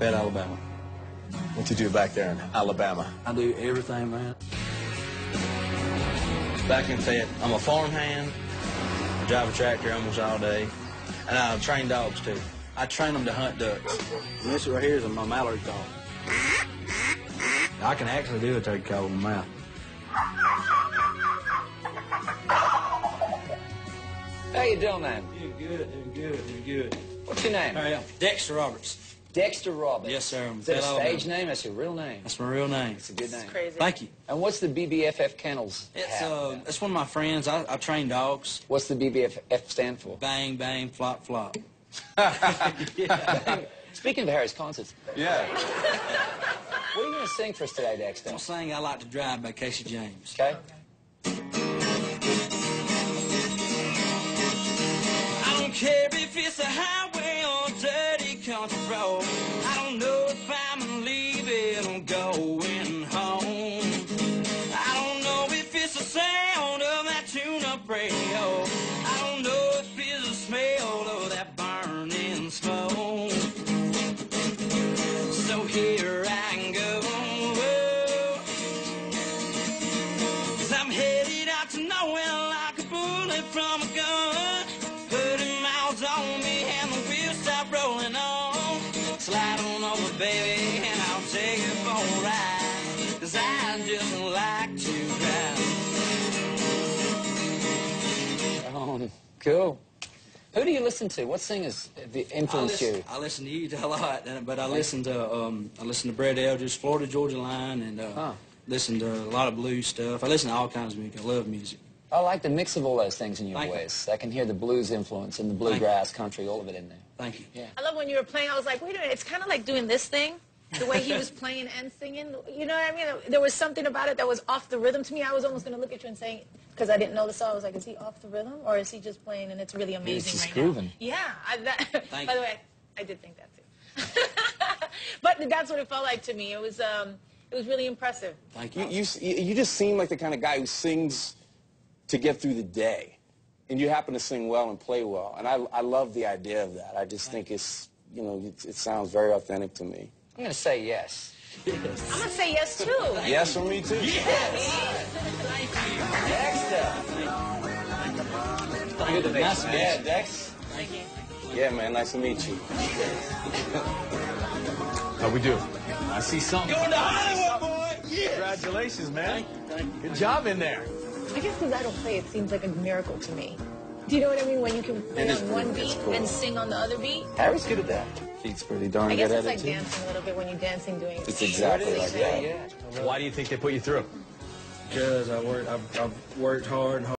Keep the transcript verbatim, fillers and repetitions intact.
Fed Alabama. What you do back there in Alabama? I do everything, man. Back in Fed, I'm a farmhand. I drive a tractor almost all day. And I train dogs, too. I train them to hunt ducks. And this right here is my mallard call. I can actually do a turkey call with my mouth. How you doing, man? You're good, you're good, you're good. What's your name? I am Dexter Roberts. Dexter Roberts. Yes, sir. Is that a stage name? That's your real name. That's my real name. It's a good name. It's crazy. Thank you. And what's the B B F F Kennels? It's uh, it's one of my friends. I, I train dogs. What's the B B F F stand for? Bang, bang, flop, flop. Yeah. Speaking of Harry's concerts. Yeah. What are you going to sing for us today, Dexter? I'm going to sing I Like to Drive by Casey James. Okay. Care if it's a highway or a dirty country road. I don't know if I'm leaving or going home. I don't know if it's the sound of that tune-up radio. I don't know if it's the smell of that burning smoke. So here I go. Cause I'm headed out to nowhere like a bullet from a gun. On me and the wheels stop rolling on. Slide on over, baby, and I'll take it for a ride. Cause I just like to drive. Um, cool. Who do you listen to? What singers influenced you? I listen to you a lot, but I listen to um, I listen to Brad Eldridge, Florida Georgia Line, and uh, huh. listen to a lot of blues stuff. I listen to all kinds of music. I love music. I like the mix of all those things in your Thank voice. You. I can hear the blues influence and the bluegrass country, all of it in there. Thank you. Yeah. I love when you were playing, I was like, wait a minute, it's kind of like doing this thing, the way he was playing and singing. You know what I mean? There was something about it that was off the rhythm to me. I was almost going to look at you and say, because I didn't know the song, I was like, is he off the rhythm or is he just playing and it's really amazing it's just right grooving. Now? Yeah. I, that, Thank by you. The way, I did think that too. But that's what it felt like to me. It was, um, it was really impressive. Thank you. You, you. You just seem like the kind of guy who sings to get through the day, and you happen to sing well and play well, and I, I love the idea of that. I just think it's, you know, it, it sounds very authentic to me. I'm gonna say yes. Yes. I'm gonna say yes too. Yes for me too. Yes. Dexter. Good to meet you, man. Yeah, Dex. Thank you. Yeah, man. Nice to meet you. How we do? I see something. Going to Hollywood, boy. Yes. Congratulations, man. Thank you. Thank you. Good job in there. I guess because I don't play, it seems like a miracle to me. Do you know what I mean? When you can play on one beat cool. and sing on the other beat. Harry's good at that. He's pretty darn good at it, I guess it's like too. Dancing a little bit when you're dancing, doing it. It's exactly like that. Yeah. Why do you think they put you through? Because I worked, I've, I've worked hard and hard.